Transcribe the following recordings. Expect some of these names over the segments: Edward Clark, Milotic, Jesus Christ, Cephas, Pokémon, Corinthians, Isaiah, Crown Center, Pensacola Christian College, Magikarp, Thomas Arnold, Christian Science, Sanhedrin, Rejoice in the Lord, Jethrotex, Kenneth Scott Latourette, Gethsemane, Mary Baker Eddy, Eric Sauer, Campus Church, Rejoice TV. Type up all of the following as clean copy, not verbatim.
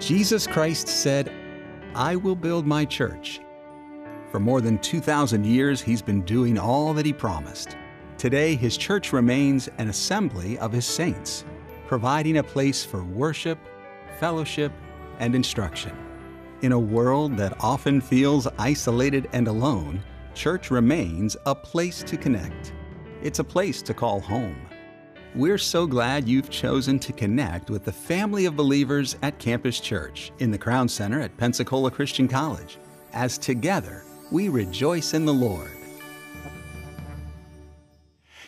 Jesus Christ said, "I will build my church." For more than 2,000 years, he's been doing all that he promised. Today, his church remains an assembly of his saints, providing a place for worship, fellowship, and instruction. In a world that often feels isolated and alone, church remains a place to connect. It's a place to call home. We're so glad you've chosen to connect with the family of believers at Campus Church in the Crown Center at Pensacola Christian College, as together we rejoice in the Lord.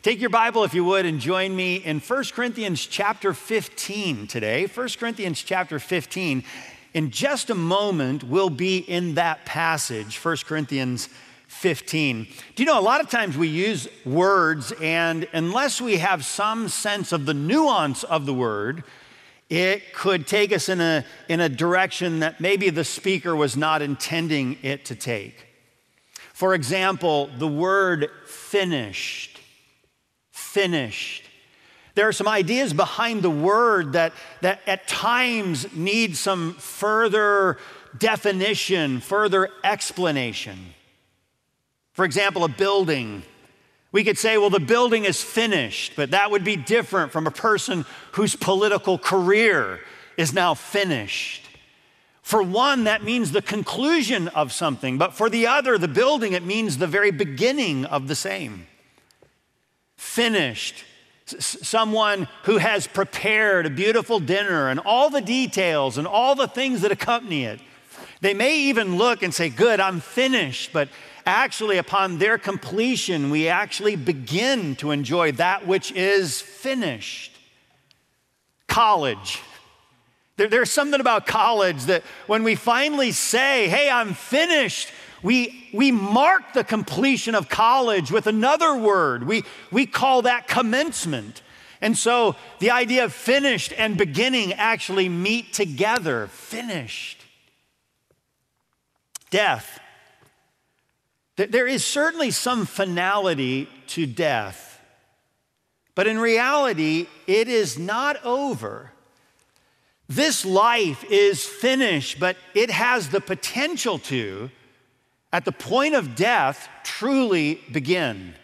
Take your Bible, if you would, and join me in 1 Corinthians chapter 15 today. 1 Corinthians chapter 15. In just a moment, we'll be in that passage, 1 Corinthians 15. Do you know, a lot of times we use words, and unless we have some sense of the nuance of the word, it could take us in a direction that maybe the speaker was not intending it to take. For example, the word finished. Finished. There are some ideas behind the word that at times need some further definition, further explanation. For example, a building. We could say, well, the building is finished, but that would be different from a person whose political career is now finished. For one, that means the conclusion of something, but for the other, the building, it means the very beginning of the same. Finished, someone who has prepared a beautiful dinner and all the details and all the things that accompany it. They may even look and say, good, I'm finished, but actually upon their completion, we actually begin to enjoy that which is finished. College. There's something about college that when we finally say, hey, I'm finished, we mark the completion of college with another word. We call that commencement. And so the idea of finished and beginning actually meet together. Finished. Death. There is certainly some finality to death. But in reality, it is not over. This life is finished, but it has the potential to, at the point of death, truly begin.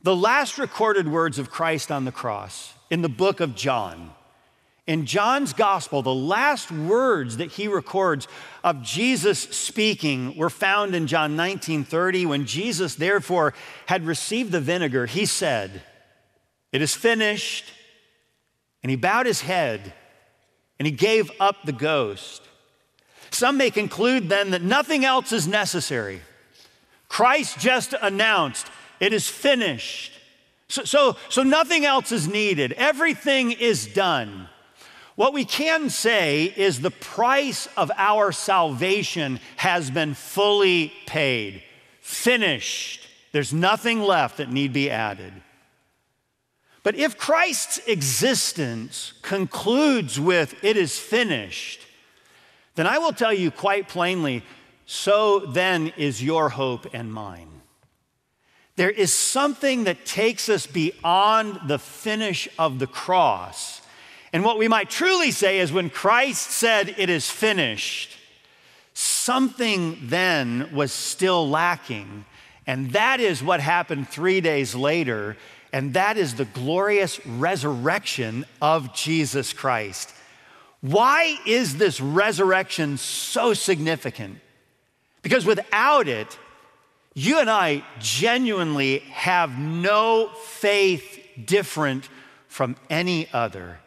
The last recorded words of Christ on the cross in the book of John. In John's gospel, the last words that he records of Jesus speaking were found in John 19:30. When Jesus, therefore, had received the vinegar, he said, "It is finished." And he bowed his head and he gave up the ghost. Some may conclude then that nothing else is necessary. Christ just announced, it is finished. So nothing else is needed. Everything is done. What we can say is the price of our salvation has been fully paid. Finished. There's nothing left that need be added. But if Christ's existence concludes with, it is finished, then I will tell you quite plainly, so then is your hope and mine. There is something that takes us beyond the finish of the cross. And what we might truly say is when Christ said, it is finished, something then was still lacking. And that is what happened 3 days later. And that is the glorious resurrection of Jesus Christ. Why is this resurrection so significant? Because without it, you and I genuinely have no faith different from any other.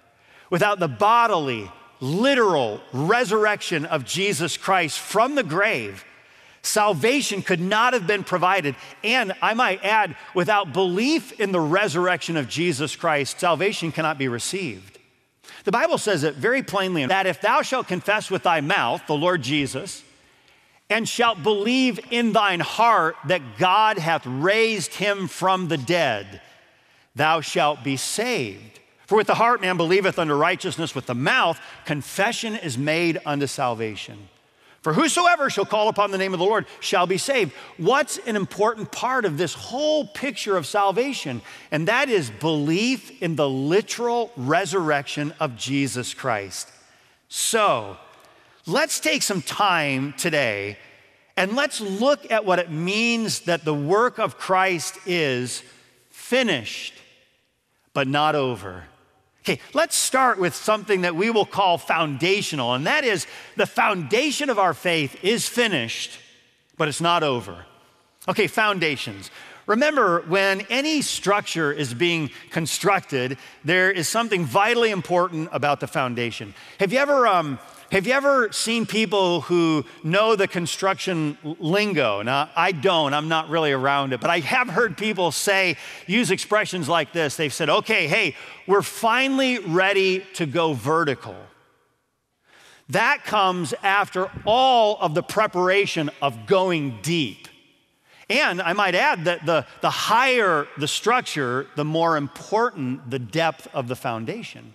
Without the bodily, literal resurrection of Jesus Christ from the grave, salvation could not have been provided. And I might add, without belief in the resurrection of Jesus Christ, salvation cannot be received. The Bible says it very plainly, that if thou shalt confess with thy mouth the Lord Jesus, and shalt believe in thine heart that God hath raised him from the dead, thou shalt be saved. For with the heart man believeth unto righteousness, with the mouth confession is made unto salvation. For whosoever shall call upon the name of the Lord shall be saved. What's an important part of this whole picture of salvation? And that is belief in the literal resurrection of Jesus Christ. So let's take some time today and let's look at what it means that the work of Christ is finished, but not over. Okay, let's start with something that we will call foundational, and that is the foundation of our faith is finished, but it's not over. Okay, foundations. Remember, when any structure is being constructed, there is something vitally important about the foundation. Have you ever seen people who know the construction lingo? Now, I don't, I'm not really around it, but I have heard people say, use expressions like this. They've said, okay, hey, we're finally ready to go vertical. That comes after all of the preparation of going deep. And I might add that the higher the structure, the more important the depth of the foundation.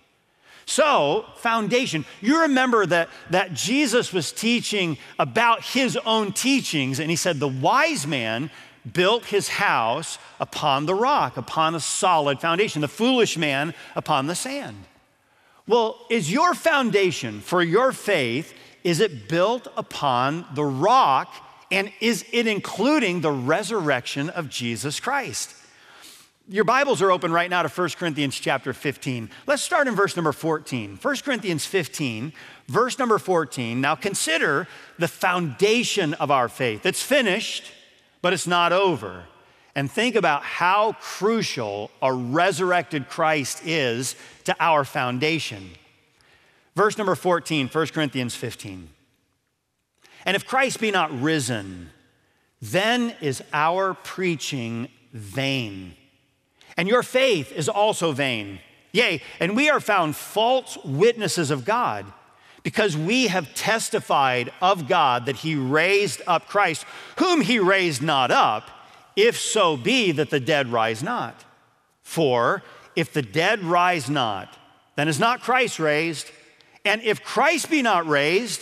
So, foundation. You remember that Jesus was teaching about his own teachings, and he said the wise man built his house upon the rock, upon a solid foundation, the foolish man upon the sand. Well, is your foundation for your faith, is it built upon the rock, and is it including the resurrection of Jesus Christ? Your Bibles are open right now to 1 Corinthians chapter 15. Let's start in verse number 14. 1 Corinthians 15, verse number 14. Now consider the foundation of our faith. It's finished, but it's not over. And think about how crucial a resurrected Christ is to our foundation. Verse number 14, 1 Corinthians 15. And if Christ be not risen, then is our preaching vain, and your faith is also vain. Yea, and we are found false witnesses of God, because we have testified of God that he raised up Christ, whom he raised not up, if so be that the dead rise not. For if the dead rise not, then is not Christ raised. And if Christ be not raised,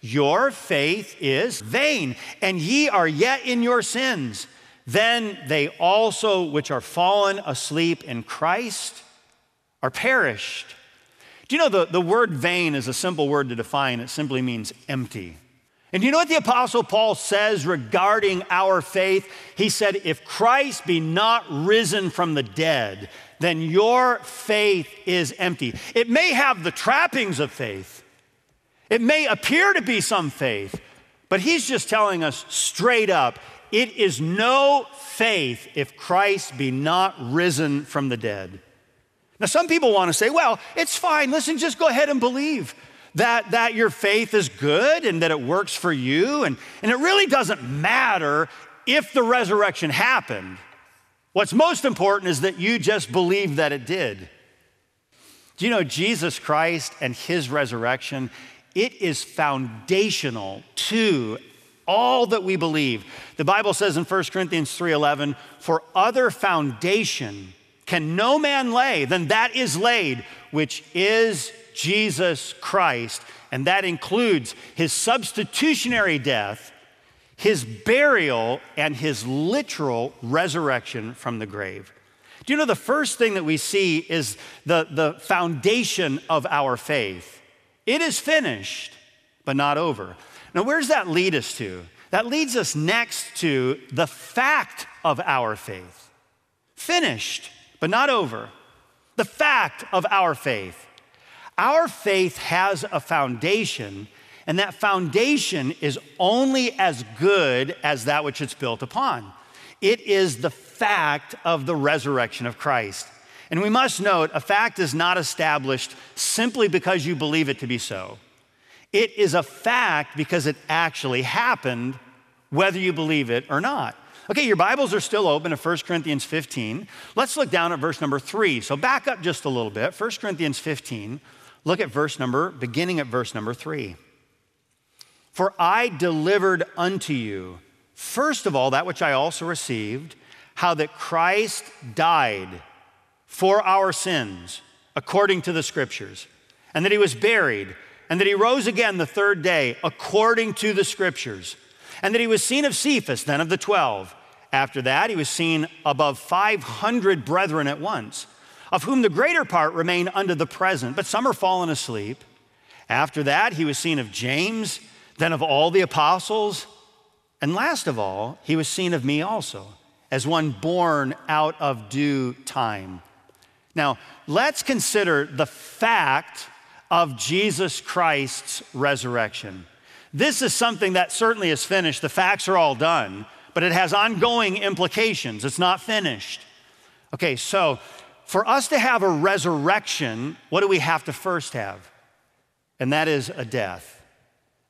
your faith is vain, and ye are yet in your sins. Then they also which are fallen asleep in Christ are perished. Do you know the word vain is a simple word to define? It simply means empty. And do you know what the Apostle Paul says regarding our faith? He said, if Christ be not risen from the dead, then your faith is empty. It may have the trappings of faith. It may appear to be some faith, but he's just telling us straight up, it is no faith if Christ be not risen from the dead. Now, some people want to say, well, it's fine. Listen, just go ahead and believe that your faith is good and that it works for you. And it really doesn't matter if the resurrection happened. What's most important is that you just believe that it did. Do you know Jesus Christ and his resurrection? It is foundational to all that we believe. The Bible says in 1 Corinthians 3:11, for other foundation can no man lay than that is laid, which is Jesus Christ. And that includes his substitutionary death, his burial, and his literal resurrection from the grave. Do you know the first thing that we see is the foundation of our faith? It is finished, but not over. Now, where does that lead us to? That leads us next to the fact of our faith. Finished, but not over. The fact of our faith. Our faith has a foundation, and that foundation is only as good as that which it's built upon. It is the fact of the resurrection of Christ. And we must note, a fact is not established simply because you believe it to be so. It is a fact because it actually happened, whether you believe it or not. Okay, your Bibles are still open to 1 Corinthians 15. Let's look down at verse number 3. So back up just a little bit. 1 Corinthians 15, look at beginning at verse number 3. For I delivered unto you, first of all, that which I also received, how that Christ died for our sins, according to the Scriptures, and that he was buried, and that he rose again the third day, according to the Scriptures, and that he was seen of Cephas, then of the 12. After that, he was seen above 500 brethren at once, of whom the greater part remain unto the present, but some are fallen asleep. After that, he was seen of James, then of all the apostles. And last of all, he was seen of me also, as one born out of due time. Now, let's consider the fact of Jesus Christ's resurrection. This is something that certainly is finished. The facts are all done, but it has ongoing implications. It's not finished. Okay, so for us to have a resurrection, what do we have to first have? And that is a death.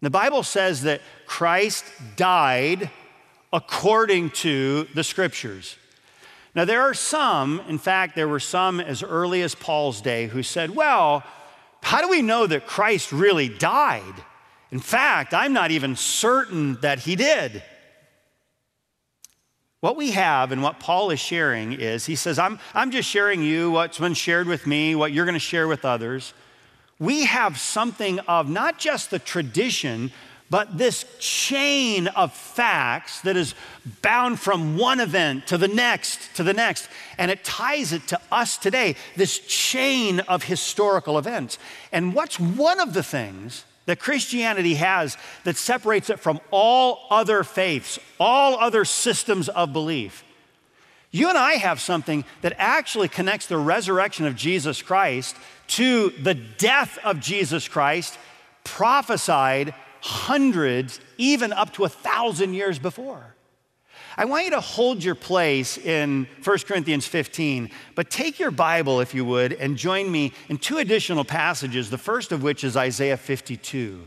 The Bible says that Christ died according to the Scriptures. Now, there are some, in fact, there were some as early as Paul's day who said, well, how do we know that Christ really died? In fact, I'm not even certain that he did. What we have and what Paul is sharing is, he says, I'm just sharing you what's been shared with me, what you're going to share with others. We have something of not just the tradition, but this chain of facts that is bound from one event to the next, and it ties it to us today, this chain of historical events. And what's one of the things that Christianity has that separates it from all other faiths, all other systems of belief? You and I have something that actually connects the resurrection of Jesus Christ to the death of Jesus Christ, prophesied hundreds, even up to 1,000 years before. I want you to hold your place in 1 Corinthians 15, but take your Bible, if you would, and join me in two additional passages, the first of which is Isaiah 52.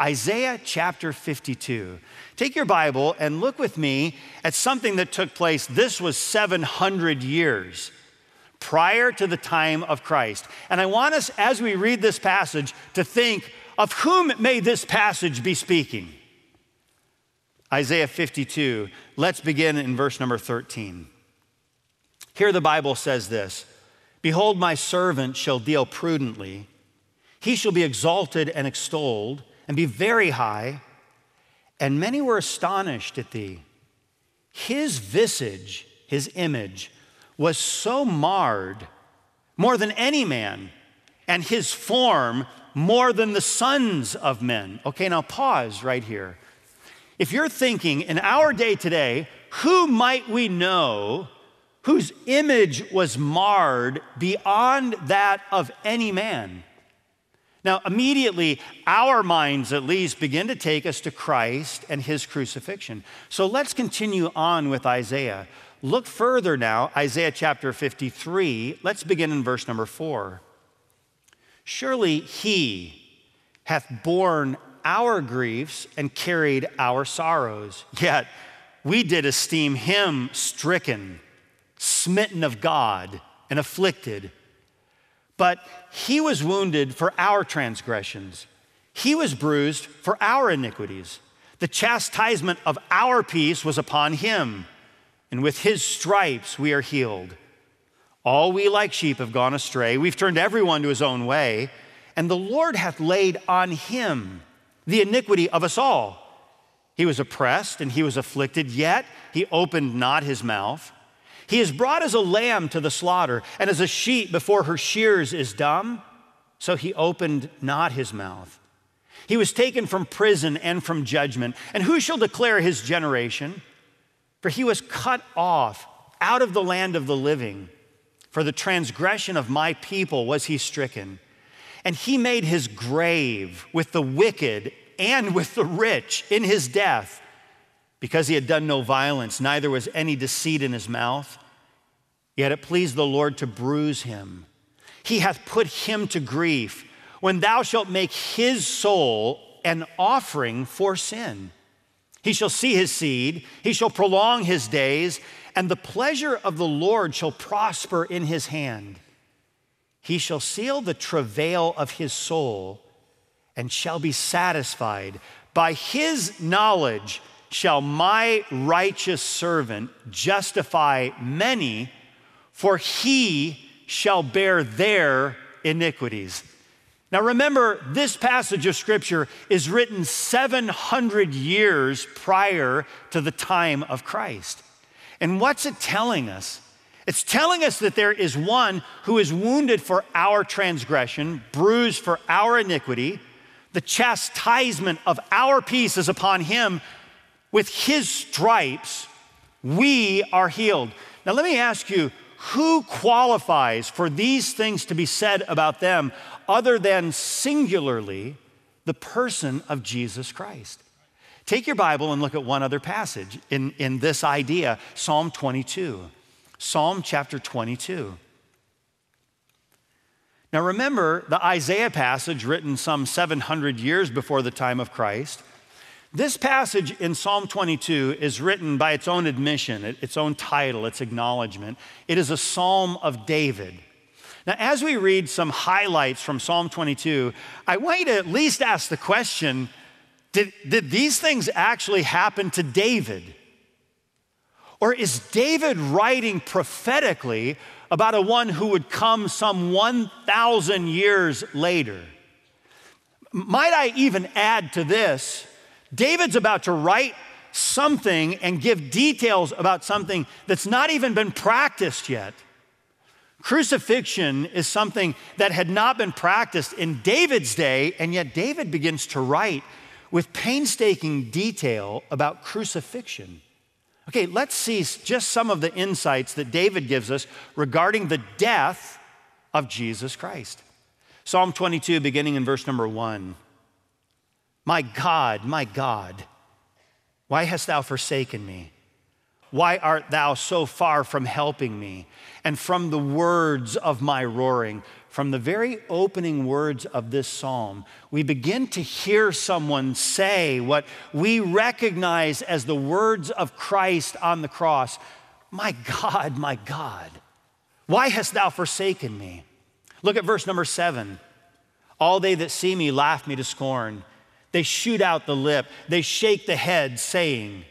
Isaiah chapter 52. Take your Bible and look with me at something that took place. This was 700 years prior to the time of Christ. And I want us, as we read this passage, to think of whom may this passage be speaking. Isaiah 52, let's begin in verse number 13. Here the Bible says this, "Behold, my servant shall deal prudently. He shall be exalted and extolled and be very high. And many were astonished at thee. His visage, his image, was so marred more than any man, and his form more than the sons of men." Okay, now pause right here. If you're thinking, in our day today, who might we know whose image was marred beyond that of any man? Now, immediately, our minds at least begin to take us to Christ and his crucifixion. So let's continue on with Isaiah. Look further now, Isaiah chapter 53. Let's begin in verse number 4. "Surely he hath borne our griefs and carried our sorrows. Yet we did esteem him stricken, smitten of God, and afflicted. But he was wounded for our transgressions. He was bruised for our iniquities. The chastisement of our peace was upon him, and with his stripes we are healed. All we like sheep have gone astray. We've turned everyone to his own way. And the Lord hath laid on him the iniquity of us all. He was oppressed and he was afflicted, yet he opened not his mouth. He is brought as a lamb to the slaughter, and as a sheep before her shears is dumb, so he opened not his mouth. He was taken from prison and from judgment. And who shall declare his generation? For he was cut off out of the land of the living. For the transgression of my people was he stricken. And he made his grave with the wicked and with the rich in his death, because he had done no violence, neither was any deceit in his mouth. Yet it pleased the Lord to bruise him. He hath put him to grief. When thou shalt make his soul an offering for sin, he shall see his seed, he shall prolong his days, and the pleasure of the Lord shall prosper in his hand. He shall seal the travail of his soul and shall be satisfied. By his knowledge shall my righteous servant justify many, for he shall bear their iniquities." Now remember, this passage of Scripture is written 700 years prior to the time of Christ. And what's it telling us? It's telling us that there is one who is wounded for our transgression, bruised for our iniquity, The chastisement of our peace is upon him. With his stripes, we are healed. Now let me ask you, who qualifies for these things to be said about them other than singularly the person of Jesus Christ? Take your Bible and look at one other passage in this idea, Psalm 22, Psalm chapter 22. Now remember the Isaiah passage written some 700 years before the time of Christ. This passage in Psalm 22 is written by its own admission, its own title, its acknowledgement. It is a Psalm of David. Now, as we read some highlights from Psalm 22, I want you to at least ask the question, did these things actually happen to David? Or is David writing prophetically about a one who would come some 1,000 years later? Might I even add to this, David's about to write something and give details about something that's not even been practiced yet. Crucifixion is something that had not been practiced in David's day, and yet David begins to write with painstaking detail about crucifixion. Okay, let's see just some of the insights that David gives us regarding the death of Jesus Christ. Psalm 22, beginning in verse number 1. My God, why hast thou forsaken me? Why art thou so far from helping me? And from the words of my roaring, from the very opening words of this psalm, we begin to hear someone say what we recognize as the words of Christ on the cross. My God, why hast thou forsaken me? Look at verse number 7. All they that see me laugh me to scorn. They shoot out the lip, they shake the head, saying,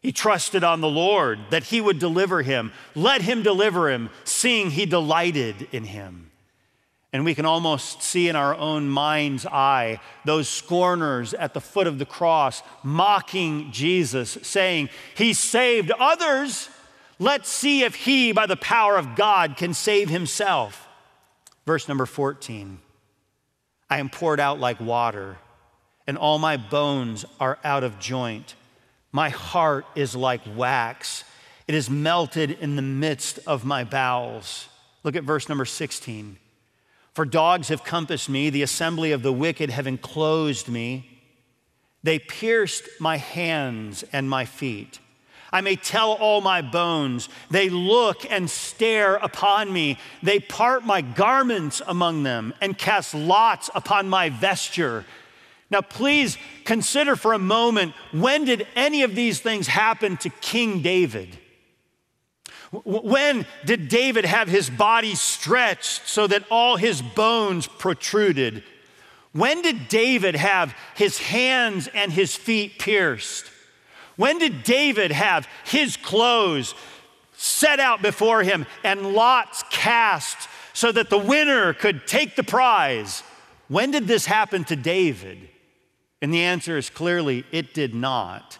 he trusted on the Lord that he would deliver him. Let him deliver him, seeing he delighted in him. And we can almost see in our own mind's eye those scorners at the foot of the cross mocking Jesus, saying, he saved others. Let's see if he, by the power of God, can save himself. Verse number 14, I am poured out like water, and all my bones are out of joint. My heart is like wax. It is melted in the midst of my bowels. Look at verse number 16. For dogs have compassed me. The assembly of the wicked have enclosed me. They pierced my hands and my feet. I may tell all my bones. They look and stare upon me. They part my garments among them and cast lots upon my vesture. Now, please consider for a moment, when did any of these things happen to King David? When did David have his body stretched so that all his bones protruded? When did David have his hands and his feet pierced? When did David have his clothes set out before him and lots cast so that the winner could take the prize? When did this happen to David? And the answer is clearly it did not.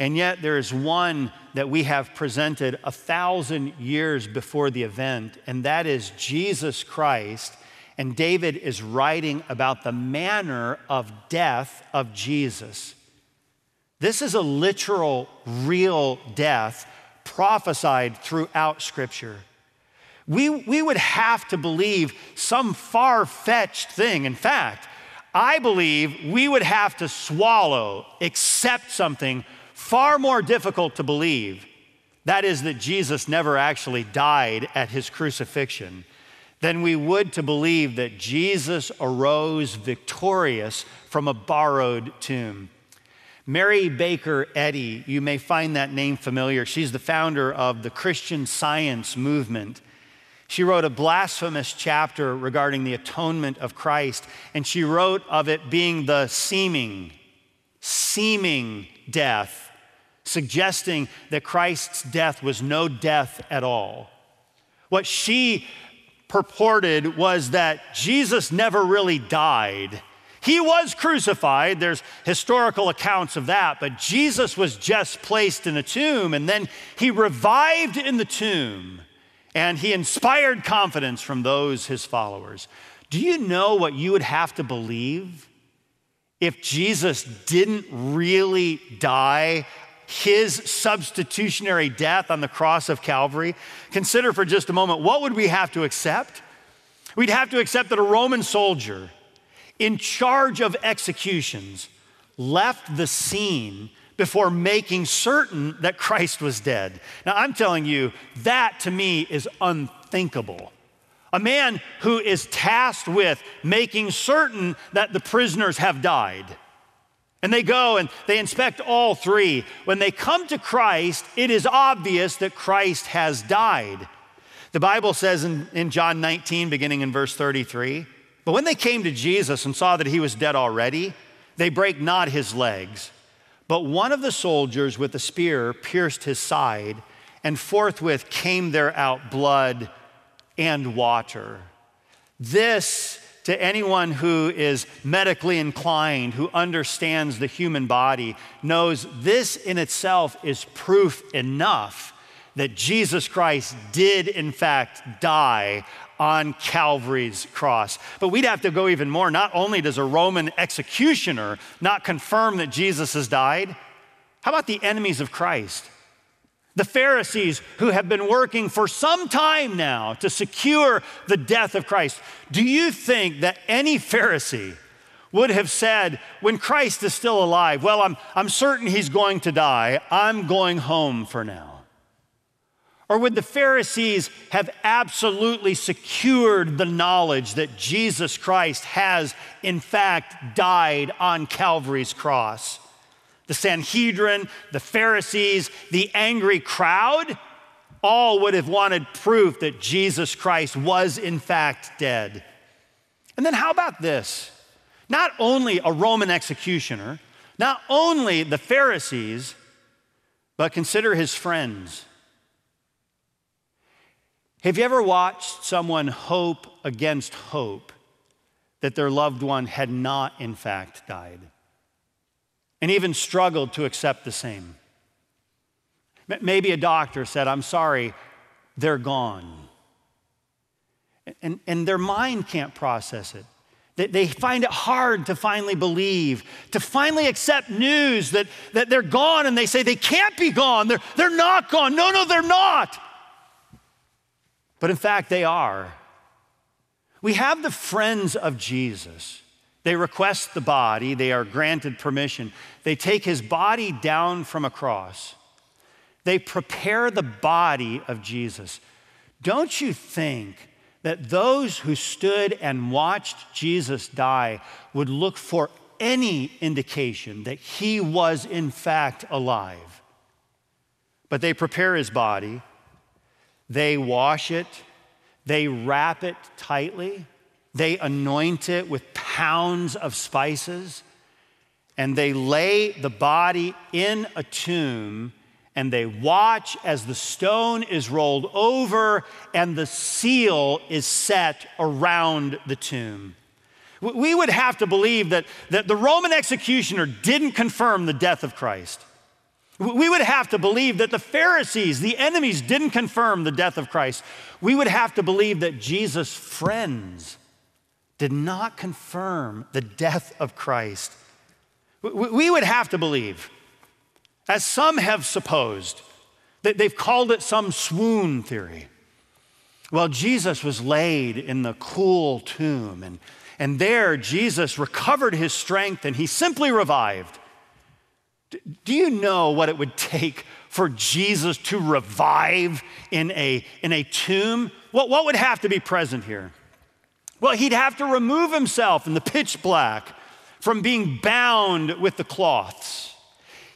And yet there is one that we have presented 1,000 years before the event, and that is Jesus Christ. And David is writing about the manner of death of Jesus. This is a literal, real death prophesied throughout Scripture. We would have to believe some far-fetched thing. In fact, I believe we would have to swallow, accept something far more difficult to believe. That is that Jesus never actually died at his crucifixion, than we would to believe that Jesus arose victorious from a borrowed tomb. Mary Baker Eddy, you may find that name familiar. She's the founder of the Christian Science movement. She wrote a blasphemous chapter regarding the atonement of Christ, and she wrote of it being the seeming death, suggesting that Christ's death was no death at all. What she purported was that Jesus never really died. He was crucified. There's historical accounts of that, but Jesus was just placed in a tomb, and then he revived in the tomb. And he inspired confidence from those, his followers. Do you know what you would have to believe If Jesus didn't really die, his substitutionary death on the cross of Calvary, consider for just a moment, what would we have to accept? We'd have to accept that a Roman soldier in charge of executions left the scene before making certain that Christ was dead. Now, I'm telling you, that to me is unthinkable. A man who is tasked with making certain that the prisoners have died. And they go and they inspect all three. When they come to Christ, it is obvious that Christ has died. The Bible says in John 19, beginning in verse 33, but when they came to Jesus and saw that he was dead already, they brake not his legs. But one of the soldiers with a spear pierced his side, and forthwith came there out blood and water. This, to anyone who is medically inclined, who understands the human body, knows this in itself is proof enough that Jesus Christ did in fact die on Calvary's cross. But we'd have to go even more. Not only does a Roman executioner not confirm that Jesus has died, how about the enemies of Christ? The Pharisees, who have been working for some time now to secure the death of Christ. Do you think that any Pharisee would have said, when Christ is still alive, well, I'm certain he's going to die. I'm going home for now. Or would the Pharisees have absolutely secured the knowledge that Jesus Christ has, in fact, died on Calvary's cross? The Sanhedrin, the Pharisees, the angry crowd, all would have wanted proof that Jesus Christ was in fact dead. And then how about this? Not only a Roman executioner, not only the Pharisees, but consider his friends. Have you ever watched someone hope against hope that their loved one had not in fact died? And even struggled to accept the same. Maybe a doctor said, I'm sorry, they're gone. And their mind can't process it. They find it hard to finally believe, to finally accept news that they're gone, and they say they can't be gone, they're not gone, no, they're not. But in fact, they are. We have the friends of Jesus. They request the body, they are granted permission. They take his body down from a cross. They prepare the body of Jesus. Don't you think that those who stood and watched Jesus die would look for any indication that he was in fact alive? But they prepare his body, they wash it, they wrap it tightly, they anoint it with pounds of spices, and they lay the body in a tomb, and they watch as the stone is rolled over and the seal is set around the tomb. We would have to believe that the Roman executioner didn't confirm the death of Christ. We would have to believe that the Pharisees, the enemies, didn't confirm the death of Christ. We would have to believe that Jesus' friends did not confirm the death of Christ. We would have to believe, as some have supposed, that they've called it some swoon theory. Well, Jesus was laid in the cool tomb, and there Jesus recovered his strength and he simply revived. Do you know what it would take for Jesus to revive in a tomb? What would have to be present here? Well, he'd have to remove himself in the pitch black from being bound with the cloths.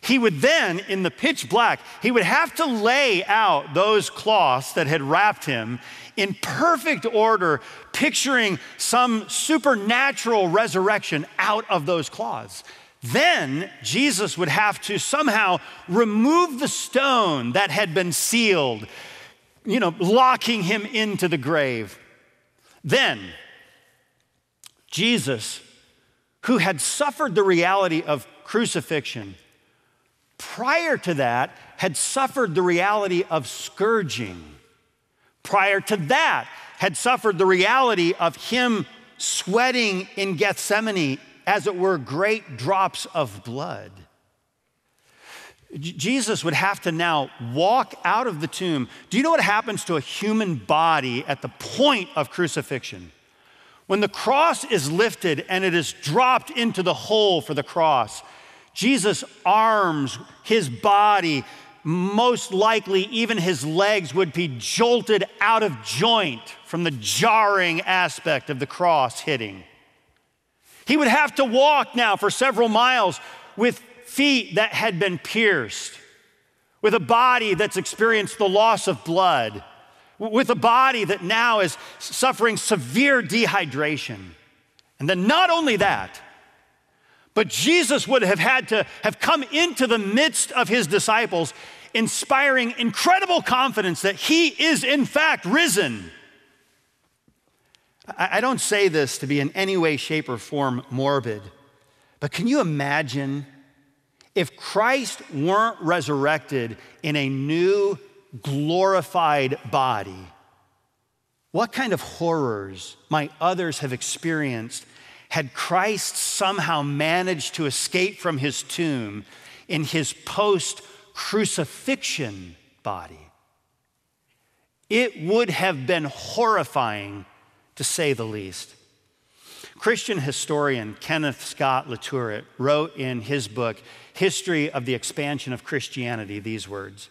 He would then, in the pitch black, he would have to lay out those cloths that had wrapped him in perfect order, picturing some supernatural resurrection out of those cloths. Then Jesus would have to somehow remove the stone that had been sealed, locking him into the grave. Then Jesus, who had suffered the reality of crucifixion, prior to that had suffered the reality of scourging. Prior to that had suffered the reality of him sweating in Gethsemane as it were, great drops of blood. Jesus would have to now walk out of the tomb. Do you know what happens to a human body at the point of crucifixion? When the cross is lifted and it is dropped into the hole for the cross, Jesus arms, his body, most likely even his legs would be jolted out of joint from the jarring aspect of the cross hitting. He would have to walk now for several miles with feet that had been pierced, with a body that's experienced the loss of blood, with a body that now is suffering severe dehydration. And then not only that, but Jesus would have had to have come into the midst of his disciples, inspiring incredible confidence that he is in fact risen. I don't say this to be in any way, shape, or form morbid, but can you imagine if Christ weren't resurrected in a new glorified body, what kind of horrors might others have experienced had Christ somehow managed to escape from his tomb in his post-crucifixion body? It would have been horrifying, to say the least. Christian historian Kenneth Scott Latourette wrote in his book, History of the Expansion of Christianity, these words: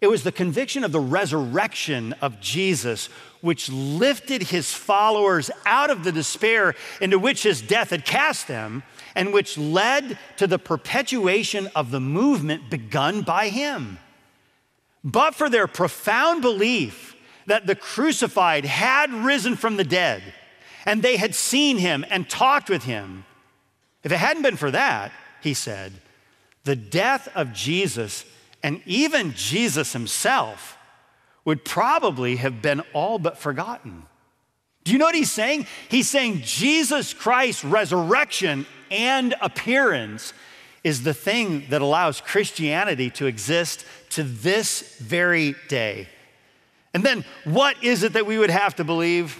"It was the conviction of the resurrection of Jesus which lifted his followers out of the despair into which his death had cast them, and which led to the perpetuation of the movement begun by him. But for their profound belief that the crucified had risen from the dead, and they had seen him and talked with him. If it hadn't been for that," he said, "the death of Jesus and even Jesus himself would probably have been all but forgotten." Do you know what he's saying? He's saying Jesus Christ's resurrection and appearance is the thing that allows Christianity to exist to this very day. And then what is it that we would have to believe?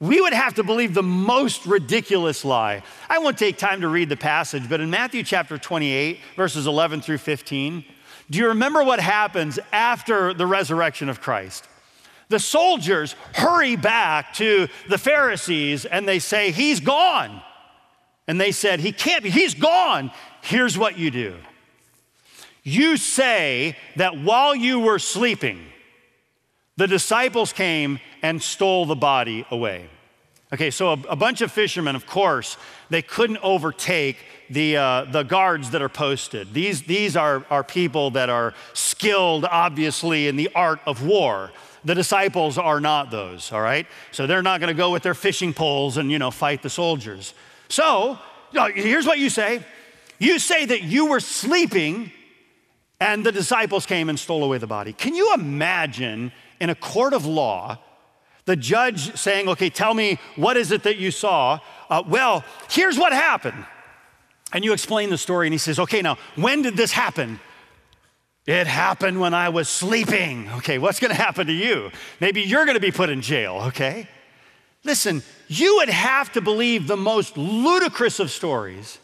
We would have to believe the most ridiculous lie. I won't take time to read the passage, but in Matthew chapter 28, verses 11 through 15, do you remember what happens after the resurrection of Christ? The soldiers hurry back to the Pharisees and they say, "He's gone." And they said, "He can't be, he's gone." Here's what you do. You say that while you were sleeping, the disciples came and stole the body away. Okay, so a bunch of fishermen, of course, they couldn't overtake the guards that are posted. These are people that are skilled, obviously, in the art of war. The disciples are not those, all right? So they're not gonna go with their fishing poles and, fight the soldiers. So here's what you say. You say that you were sleeping and the disciples came and stole away the body. Can you imagine in a court of law, the judge saying, "Okay, tell me, what is it that you saw?" Well, here's what happened. And you explain the story and he says, "Okay, now, when did this happen?" "It happened when I was sleeping." Okay, what's gonna happen to you? Maybe you're gonna be put in jail, okay? Listen, you would have to believe the most ludicrous of stories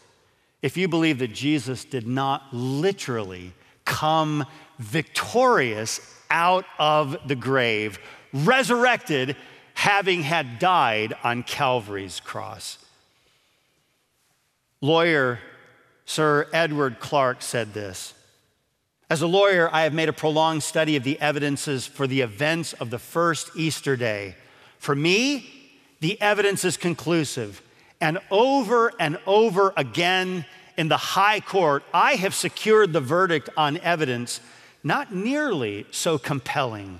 if you believe that Jesus did not literally come victorious out of the grave, resurrected, having had died on Calvary's cross. Lawyer Sir Edward Clark said this: "As a lawyer, I have made a prolonged study of the evidences for the events of the first Easter day. For me, the evidence is conclusive, and over again in the high court, I have secured the verdict on evidence not nearly so compelling."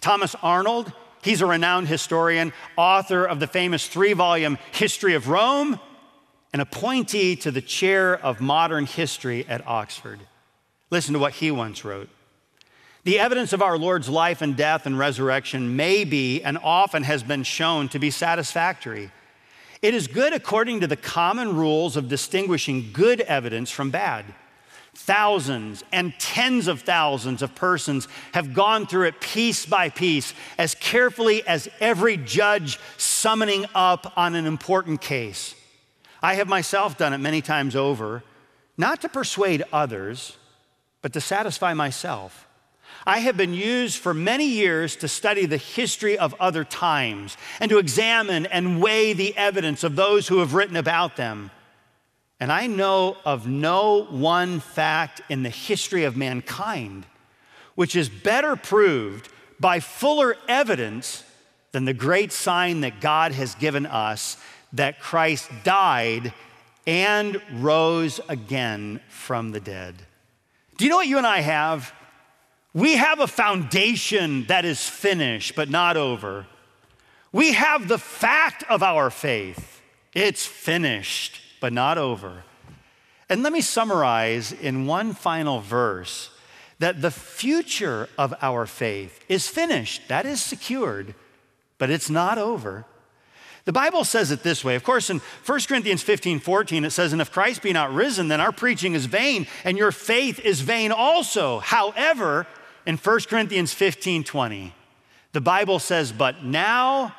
Thomas Arnold, he's a renowned historian, author of the famous 3-volume History of Rome, an appointee to the chair of modern history at Oxford. Listen to what he once wrote: "The evidence of our Lord's life and death and resurrection may be and often has been shown to be satisfactory. It is good according to the common rules of distinguishing good evidence from bad. Thousands and tens of thousands of persons have gone through it piece by piece, as carefully as every judge summoning up on an important case. I have myself done it many times over, not to persuade others, but to satisfy myself. I have been used for many years to study the history of other times and to examine and weigh the evidence of those who have written about them. And I know of no one fact in the history of mankind which is better proved by fuller evidence than the great sign that God has given us, that Christ died and rose again from the dead. Do you know what you and I have? We have a foundation that is finished, but not over. We have the fact of our faith. It's finished, but not over. And let me summarize in one final verse that the future of our faith is finished. That is secured, but it's not over. The Bible says it this way. Of course, in 1 Corinthians 15:14, it says, "And if Christ be not risen, then our preaching is vain, and your faith is vain also." However, in 1 Corinthians 15:20, the Bible says, "But now,"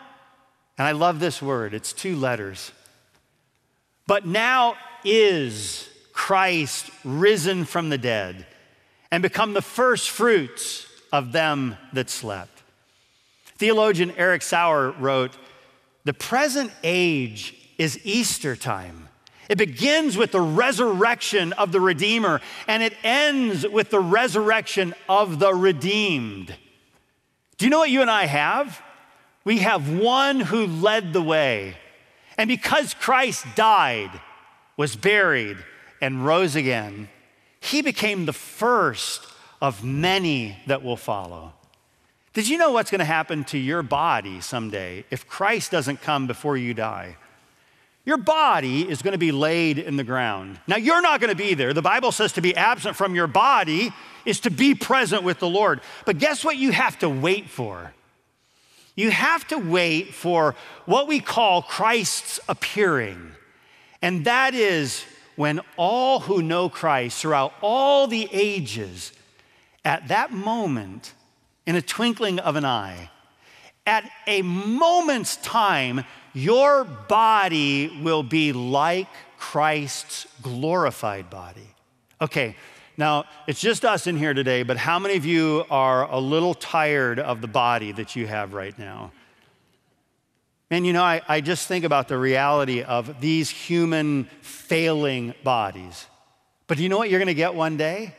and I love this word, it's two letters, "but now is Christ risen from the dead and become the first fruits of them that slept." Theologian Eric Sauer wrote, "The present age is Easter time. It begins with the resurrection of the Redeemer, and it ends with the resurrection of the redeemed." Do you know what you and I have? We have one who led the way. And because Christ died, was buried, and rose again, he became the first of many that will follow. Did you know what's going to happen to your body someday if Christ doesn't come before you die? Your body is going to be laid in the ground. Now, you're not going to be there. The Bible says to be absent from your body is to be present with the Lord. But guess what you have to wait for? You have to wait for what we call Christ's appearing. And that is when all who know Christ throughout all the ages, at that moment, in a twinkling of an eye, at a moment's time, your body will be like Christ's glorified body. Okay, now it's just us in here today, but how many of you are a little tired of the body that you have right now? And you know, I just think about the reality of these human failing bodies. But do you know what you're gonna get one day?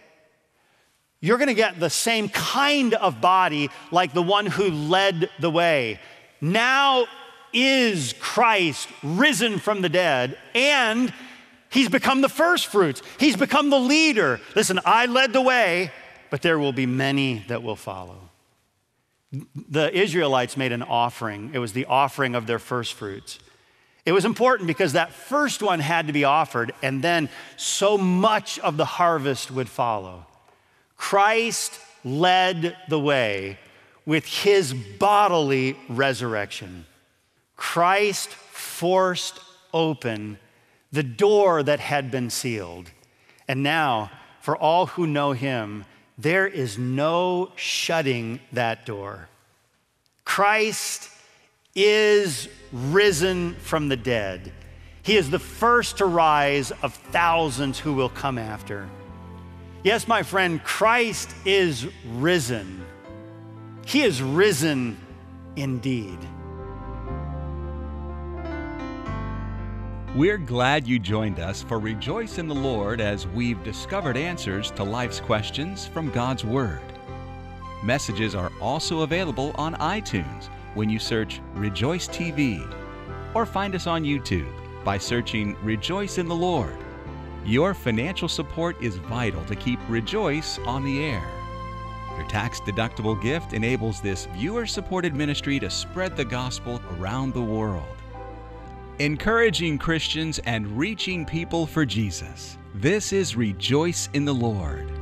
You're gonna get the same kind of body like the one who led the way. Now is Christ risen from the dead, and he's become the first fruits. He's become the leader. Listen, I led the way, but there will be many that will follow. The Israelites made an offering. It was the offering of their first fruits. It was important because that first one had to be offered, and then so much of the harvest would follow. Christ led the way with his bodily resurrection. Christ forced open the door that had been sealed. And now, for all who know him, there is no shutting that door. Christ is risen from the dead. He is the first to rise of thousands who will come after. Yes, my friend, Christ is risen. He is risen indeed. We're glad you joined us for Rejoice in the Lord as we've discovered answers to life's questions from God's Word. Messages are also available on iTunes when you search Rejoice TV, or find us on YouTube by searching Rejoice in the Lord. Your financial support is vital to keep Rejoice on the air. Your tax-deductible gift enables this viewer-supported ministry to spread the gospel around the world. Encouraging Christians and reaching people for Jesus. This is Rejoice in the Lord.